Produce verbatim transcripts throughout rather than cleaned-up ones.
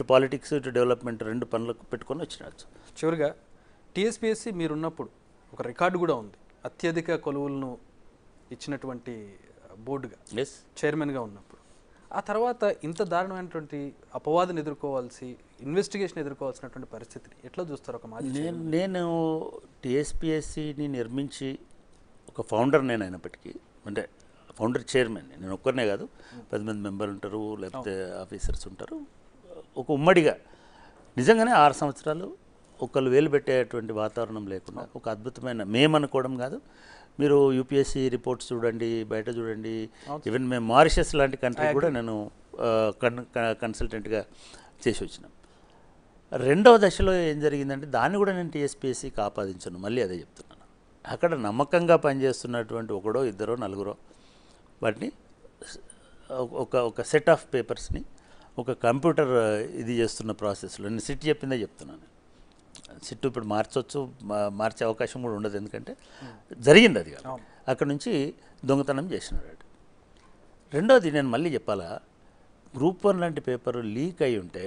ఇటు పాలిటిక్స్ ఇటు డెవలప్మెంట్ రెండు పనులకు పెట్టుకొని వచ్చినాడు. చివరిగా టీఎస్పీఎస్సీ మీరున్నప్పుడు ఒక రికార్డు కూడా ఉంది, అత్యధిక కొలువులను ఇచ్చినటువంటి బోర్డుగా ఎస్ చైర్మన్గా ఉన్నప్పుడు. ఆ తర్వాత ఇంత దారుణమైనటువంటి అపవాదను ఎదుర్కోవాల్సి ఇన్వెస్టిగేషన్ ఎదుర్కోవాల్సినటువంటి పరిస్థితిని ఎట్లా చూస్తారు ఒక మాజీ? నేను నేను టీఎస్పీఎస్సీని నిర్మించి ఒక ఫౌండర్ నేను అయినప్పటికీ, అంటే ఫౌండర్ చైర్మన్ నేను ఒక్కరినే కాదు, పది మంది మెంబర్లు ఉంటారు, లేకపోతే ఆఫీసర్స్ ఉంటారు. ఒక ఉమ్మడిగా నిజంగానే ఆరు సంవత్సరాలు ఒకళ్ళు వేలు పెట్టేటువంటి వాతావరణం లేకుండా ఒక అద్భుతమైన, మేమనుకోవడం కాదు, మీరు యూపీఎస్సీ రిపోర్ట్స్ చూడండి, బయట చూడండి, ఈవెన్ మేము మారిషస్ లాంటి కంట్రీ కూడా నేను కన్ కన్సల్టెంట్గా చేసి వచ్చినాం. రెండవ దశలో ఏం జరిగిందంటే, దాన్ని కూడా నేను టీఎస్పీఎస్సీకి ఆపాదించాను. మళ్ళీ అదే చెప్తున్నాను, అక్కడ నమ్మకంగా పనిచేస్తున్నటువంటి ఒకడో ఇద్దరో నలుగురో వాటిని ఒక ఒక సెట్ ఆఫ్ పేపర్స్ని ఒక కంప్యూటర్ ఇది చేస్తున్న ప్రాసెస్లో, నేను సిట్ చెప్పిందే చెప్తున్నాను, సిట్టు ఇప్పుడు మార్చవచ్చు, మార్చే అవకాశం కూడా ఉండదు, ఎందుకంటే జరిగింది అది. అక్కడ నుంచి దొంగతనం చేసినాడు. రెండోది నేను మళ్ళీ చెప్పాలా, గ్రూప్ వన్ లాంటి పేపరు లీక్ అయి ఉంటే,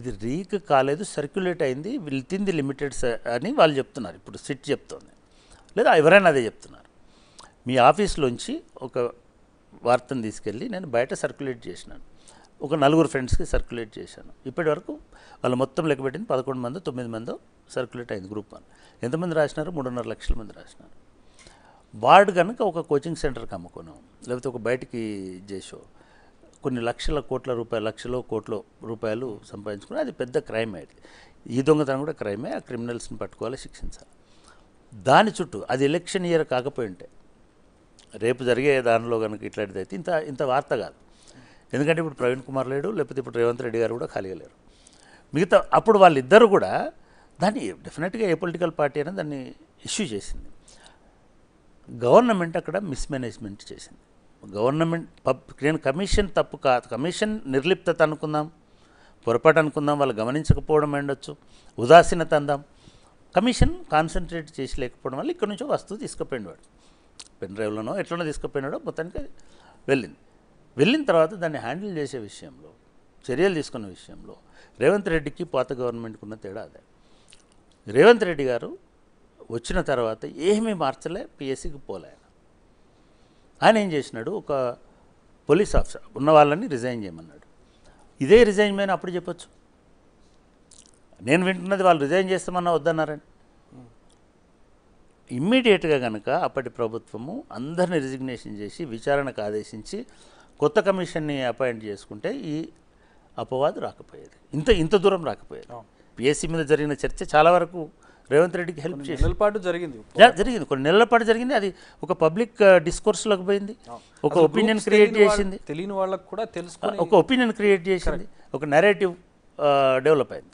ఇది లీక్ కాలేదు, సర్క్యులేట్ అయింది, విల్తింది లిమిటెడ్ అని వాళ్ళు చెప్తున్నారు, ఇప్పుడు సిట్ చెప్తోంది, లేదా ఎవరైనా అదే చెప్తున్నారు. మీ ఆఫీస్లోంచి ఒక వార్తను తీసుకెళ్ళి నేను బయట సర్క్యులేట్ చేసినాను, ఒక నలుగురు ఫ్రెండ్స్కి సర్క్యులేట్ చేశాను. ఇప్పటి వరకు వాళ్ళు మొత్తం లెక్క పెట్టింది పదకొండు మందో తొమ్మిది మందో సర్క్యులేట్ అయింది గ్రూప్ వన్. ఎంతమంది రాసినారు? మూడున్నర లక్షల మంది రాసినారు. వాడు కనుక ఒక కోచింగ్ సెంటర్కి అమ్ముకున్నాం, లేకపోతే ఒక బయటికి చేసో కొన్ని లక్షల కోట్ల రూపాయలు లక్షలో కోట్ల రూపాయలు సంపాదించుకుని, అది పెద్ద క్రైమ్ అయింది. ఈ దొంగతనం కూడా క్రైమే, ఆ క్రిమినల్స్ని పట్టుకోవాలి, శిక్షించాలి. దాని చుట్టూ అది ఎలక్షన్ ఇయర్ కాకపోయి ఉంటే, రేపు జరిగే దానిలో కనుక ఇట్లాంటిది అయితే ఇంత ఇంత వార్త కాదు, ఎందుకంటే ఇప్పుడు ప్రవీణ్ కుమార్ లేడు, లేకపోతే ఇప్పుడు రేవంత్ రెడ్డి గారు కూడా ఖాళీగా లేరు, మిగతా అప్పుడు వాళ్ళిద్దరూ కూడా దాన్ని డెఫినెట్గా ఏ పొలిటికల్ పార్టీ అనేది దాన్ని ఇష్యూ చేసింది. గవర్నమెంట్ అక్కడ మిస్మేనేజ్మెంట్ చేసింది. గవర్నమెంట్ పబ్ నేను కమిషన్ తప్పు కాదు, కమిషన్ నిర్లిప్తత అనుకుందాం, పొరపాటు అనుకుందాం, వాళ్ళు గమనించకపోవడం ఉండొచ్చు, ఉదాసీనత అందాం, కమిషన్ కాన్సన్ట్రేట్ చేసి లేకపోవడం వల్ల ఇక్కడ నుంచో వస్తువు తీసుకుపోయిన వాడు పెన్ డ్రైవ్లోనో ఎట్లనో తీసుకుపోయినాడో మొత్తానికి వెళ్ళింది. వెళ్ళిన తర్వాత దాన్ని హ్యాండిల్ చేసే విషయంలో, చర్యలు తీసుకున్న విషయంలో రేవంత్ రెడ్డికి పాత గవర్నమెంట్కి ఉన్న తేడా అదే. రేవంత్ రెడ్డి గారు వచ్చిన తర్వాత ఏమీ మార్చలే, పిఎస్సికి పోలే. ఆయన ఏం చేసినాడు, ఒక పోలీస్ ఆఫీసర్ ఉన్న వాళ్ళని రిజైన్ చేయమన్నాడు. ఇదే రిజైన్మెంట్ అప్పుడు చెప్పొచ్చు, నేను వింటున్నది వాళ్ళు రిజైన్ చేస్తామన్నా వద్దన్నారని. ఇమ్మీడియట్గా కనుక అప్పటి ప్రభుత్వము అందరిని రిజిగ్నేషన్ చేసి విచారణకు ఆదేశించి కొత్త కమిషన్ని అపాయింట్ చేసుకుంటే ఈ అపవాదు రాకపోయేది, ఇంత ఇంత దూరం రాకపోయేది. పిఎస్సీ మీద జరిగిన చర్చ చాలా వరకు రేవంత్ రెడ్డికి హెల్ప్ చేసింది. నెలపాటు జరిగింది జరిగింది కొన్ని నెలల పాటు జరిగింది. అది ఒక పబ్లిక్ డిస్కోర్స్లోకి పోయింది, ఒక ఒపీనియన్ క్రియేట్ చేసింది, తెలియని వాళ్ళకు కూడా తెలుసు, ఒక ఒపీనియన్ క్రియేట్ చేసింది, ఒక నెరేటివ్ డెవలప్ అయింది.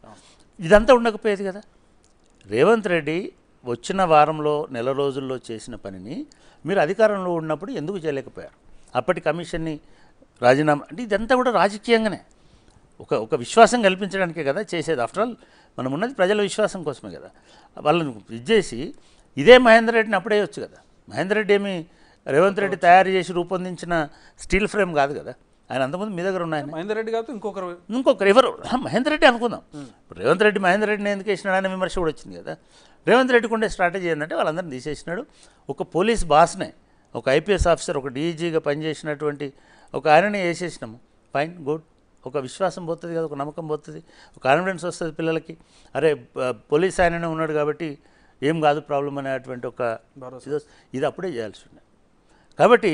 ఇదంతా ఉండకపోయేది కదా. రేవంత్ రెడ్డి వచ్చిన వారంలో నెల రోజుల్లో చేసిన పనిని మీరు అధికారంలో ఉన్నప్పుడు ఎందుకు చేయలేకపోయారు? అప్పటి కమిషన్ని రాజీనామా అంటే ఇదంతా కూడా రాజకీయంగానే ఒక ఒక విశ్వాసం కల్పించడానికే కదా చేసేది. ఆఫ్టర్ ఆల్ మనం ఉన్నది ప్రజల విశ్వాసం కోసమే కదా. వాళ్ళని ఇచ్చేసి ఇదే మహేందర్ రెడ్డిని అప్పుడే వచ్చు కదా. మహేందర్ రెడ్డి ఏమి రేవంత్ రెడ్డి తయారు చేసి రూపొందించిన స్టీల్ ఫ్రేమ్ కాదు కదా. ఆయన అంతకుముందు మీ దగ్గర ఉన్నాయని మహేందర్ రెడ్డి కాదు ఇంకొకరు ఇంకొకరు ఎవరు మహేందర్ రెడ్డి అనుకుందాం. రేవంత్ రెడ్డి మహేందర్ రెడ్డిని ఎందుకు వేసినాడు అనే విమర్శ కూడా వచ్చింది కదా. రేవంత్ రెడ్డికి ఉండే స్ట్రాటజీ ఏంటంటే వాళ్ళందరినీ తీసేసినాడు. ఒక పోలీస్ బాస్నే, ఒక ఐపీఎస్ ఆఫీసర్, ఒక డీజీగా పనిచేసినటువంటి ఒక ఆయననే వేసేసినాము. Fine, good. ఒక విశ్వాసం పోతుంది కదా, ఒక నమ్మకం పోతుంది, ఒక కాన్ఫిడెన్స్ వస్తుంది పిల్లలకి, అరే పోలీస్ ఆయననే ఉన్నాడు కాబట్టి ఏం కాదు ప్రాబ్లం అనేటువంటి ఒక ఇది అప్పుడే చేయాల్సి ఉన్నాయి. కాబట్టి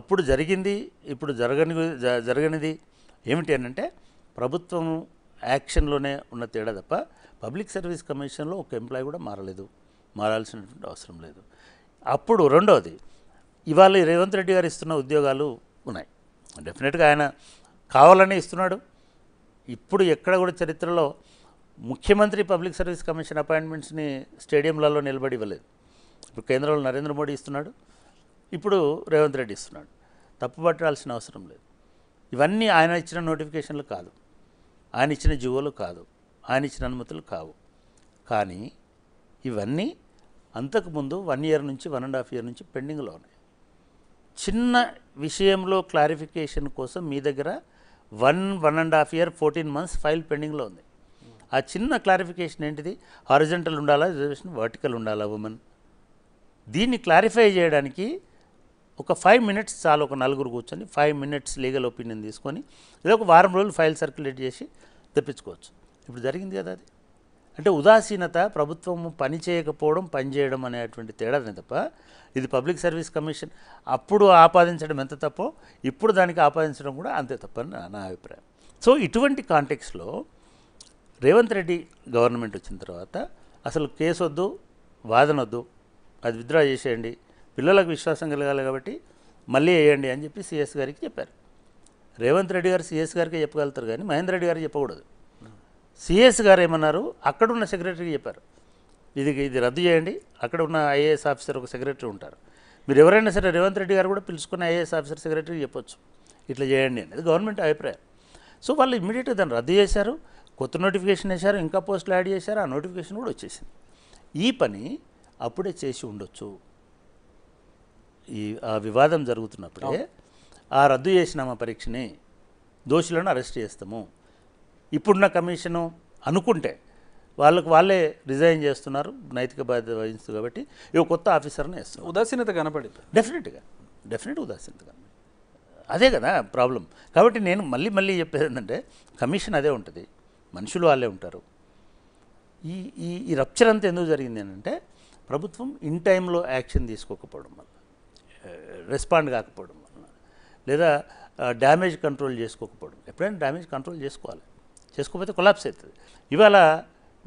అప్పుడు జరిగింది, ఇప్పుడు జరగని జరగనిది ఏమిటి అని అంటే ప్రభుత్వం యాక్షన్లోనే ఉన్న తేడా తప్ప పబ్లిక్ సర్వీస్ కమిషన్లో ఒక ఎంప్లాయీ కూడా మారలేదు, మారాల్సినటువంటి అవసరం లేదు. అప్పుడు రెండోది, ఇవాళ రేవంత్ రెడ్డి గారు ఇస్తున్న ఉద్యోగాలు ఉన్నాయి, డెఫినెట్గా ఆయన కావాలని ఇస్తున్నాడు. ఇప్పుడు ఎక్కడ కూడా చరిత్రలో ముఖ్యమంత్రి పబ్లిక్ సర్వీస్ కమిషన్ అపాయింట్మెంట్స్ని స్టేడియంలలో నిలబడి ఇవ్వలేదు. ఇప్పుడు కేంద్రంలో నరేంద్ర మోడీ ఇస్తున్నాడు, ఇప్పుడు రేవంత్ రెడ్డి ఇస్తున్నాడు, తప్పుపట్టాల్సిన అవసరం లేదు. ఇవన్నీ ఆయన ఇచ్చిన నోటిఫికేషన్లు కాదు, ఆయన ఇచ్చిన జీవోలు కాదు, ఆయన ఇచ్చిన అనుమతులు కావు. కానీ ఇవన్నీ అంతకుముందు వన్ ఇయర్ నుంచి వన్ అండ్ హాఫ్ ఇయర్ నుంచి పెండింగ్లో ఉన్నాయి. చిన్న విషయంలో క్లారిఫికేషన్ కోసం మీ దగ్గర one, one and a half year, fourteen months file pending lo undi. A chinna clarification entity, horizontal undala, reservation vertical undala woman. Deenni clarify cheyadaniki oka five minutes chalu oka naluguru kuchani five minutes legal opinion తీసుకొని లేదా ఒక వారం రోజులు file circulate చేసి తెప్పించుకోవచ్చు. ఇప్పుడు జరిగింది కదా అది. అంటే ఉదాసీనత, ప్రభుత్వం పని చేయకపోవడం, పని చేయడం అనేటువంటి తేడానే తప్ప ఇది పబ్లిక్ సర్వీస్ కమిషన్ అప్పుడు ఆపాదించడం ఎంత తప్పో ఇప్పుడు దానికి ఆపాదించడం కూడా అంతే తప్పని నా అభిప్రాయం. సో ఇటువంటి కాంటెక్స్లో రేవంత్ రెడ్డి గవర్నమెంట్ వచ్చిన తర్వాత అసలు కేసు వద్దు, వాదన వద్దు, అది విత్డ్రా చేసేయండి, పిల్లలకు విశ్వాసం కలగాలి కాబట్టి మళ్ళీ వేయండి అని చెప్పి సిఎస్ గారికి చెప్పారు. రేవంత్ రెడ్డి గారు సిఎస్ గారికి చెప్పగలుగుతారు కానీ మహేందర్ రెడ్డి గారు చెప్పకూడదు. సిఎస్ గారు ఏమన్నారు, అక్కడున్న సెక్రటరీకి చెప్పారు ఇది ఇది రద్దు చేయండి, అక్కడ ఉన్న ఐఏఎస్ ఆఫీసర్ ఒక సెక్రటరీ ఉంటారు, మీరు ఎవరైనా సరే రేవంత్ రెడ్డి గారు కూడా పిలుచుకున్న ఐఏఎస్ ఆఫీసర్ సెక్రటరీకి చెప్పొచ్చు ఇట్లా చేయండి అనేది గవర్నమెంట్ అభిప్రాయం. సో వాళ్ళు ఇమ్మీడియట్గా దాన్ని రద్దు చేశారు, కొత్త నోటిఫికేషన్ వేశారు, ఇంకా పోస్టులు యాడ్ చేశారు, ఆ నోటిఫికేషన్ కూడా వచ్చేసింది. ఈ పని అప్పుడే చేసి ఉండొచ్చు, ఈ ఆ వివాదం జరుగుతున్నప్పుడే ఆ రద్దు చేసిన మా పరీక్షని దోషులను అరెస్ట్ చేస్తాము, ఇప్పుడున్న కమిషను అనుకుంటే వాళ్ళకు వాళ్ళే రిజైన్ చేస్తున్నారు, నైతిక బాధ్యత వహిస్తుంది కాబట్టి ఇవి కొత్త ఆఫీసర్ని వేస్తున్నారు. ఉదాసీనత కనపడింది డెఫినెట్గా, డెఫినెట్గా ఉదాసీనత కనపడింది, అదే కదా ప్రాబ్లం. కాబట్టి నేను మళ్ళీ మళ్ళీ చెప్పేది ఏంటంటే కమిషన్ అదే ఉంటుంది, మనుషులు వాళ్ళే ఉంటారు. ఈ ఈ ఈ రప్చర్ అంతా ఎందుకు జరిగింది అంటే ప్రభుత్వం ఇన్ టైంలో యాక్షన్ తీసుకోకపోవడం వల్ల, రెస్పాండ్ కాకపోవడం వల్ల, లేదా డ్యామేజ్ కంట్రోల్ చేసుకోకపోవడం. ఎప్పుడైనా డ్యామేజ్ కంట్రోల్ చేసుకోవాలి, చేసుకోకపోతే కొలాప్స్ అవుతుంది. ఇవాళ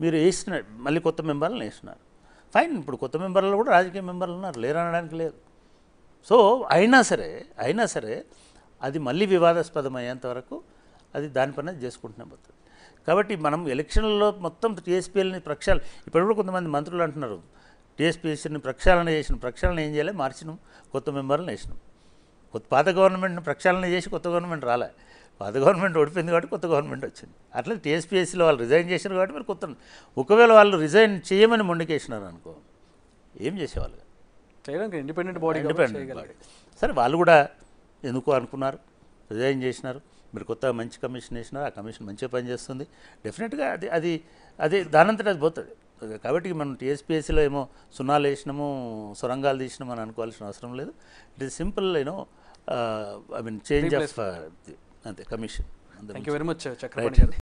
మీరు వేసిన మళ్ళీ కొత్త మెంబర్లను వేస్తున్నారు, ఫైన్, ఇప్పుడు కొత్త మెంబర్లు కూడా రాజకీయ మెంబర్లు ఉన్నారు, లేరనడానికి లేదు. సో అయినా సరే అయినా సరే అది మళ్ళీ వివాదాస్పదం అయ్యేంత వరకు అది దానిపైన చేసుకుంటూనే పోతుంది. కాబట్టి మనం ఎలక్షన్లలో మొత్తం టీఎస్పీఎల్ని ప్రక్షాళన, ఇప్పుడు కూడా కొంతమంది మంత్రులు అంటున్నారు టీఎస్పీఎస్సీని ప్రక్షాళన చేసిన, ప్రక్షాళన ఏం చేయాలి, మార్చినాం, కొత్త మెంబర్లను వేసినాం, కొత్త పాత గవర్నమెంట్ని ప్రక్షాళన చేసి కొత్త గవర్నమెంట్ రాలే, పాత గవర్నమెంట్ ఓడిపోయింది కాబట్టి కొత్త గవర్నమెంట్ వచ్చింది. అట్లా టీఎస్పీఎస్సీలో వాళ్ళు రిజైన్ చేశారు కాబట్టి మీరు కొత్త, ఒకవేళ వాళ్ళు రిజైన్ చేయమని మొండికేసినారు అనుకో ఏం చేసేవాళ్ళు, చేయడానికి ఇండిపెండెంట్ బాడీ, ఇండిపెండెంట్ బాడీ. సరే వాళ్ళు కూడా ఎందుకు అనుకున్నారు, రిజైన్ చేసినారు, మీరు కొత్త మంచి కమిషన్ వేసినారు, ఆ కమిషన్ మంచిగా పనిచేస్తుంది, డెఫినెట్గా అది అది అది దానంతట అది పోతుంది. కాబట్టి మనం టీఎస్పీఎస్సీలో ఏమో సున్నాలు వేసినాము, సొరంగాలు తీసినాము అని అనుకోవాల్సిన అవసరం లేదు. It is simple, you know I mean change of అంతే commission. Thank you very much Chakrapani గారు.